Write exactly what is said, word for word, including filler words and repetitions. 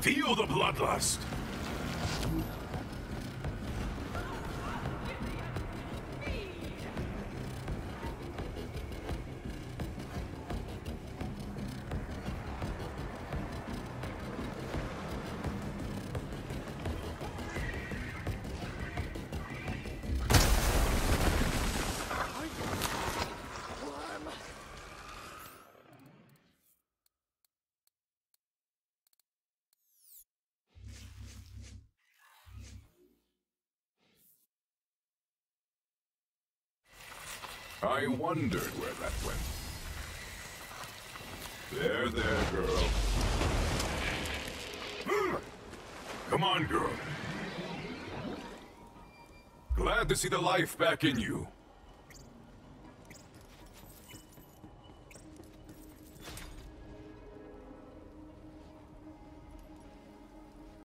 Feel the bloodlust. I wondered where that went. There, there, girl. Come on, girl. Glad to see the life back in you.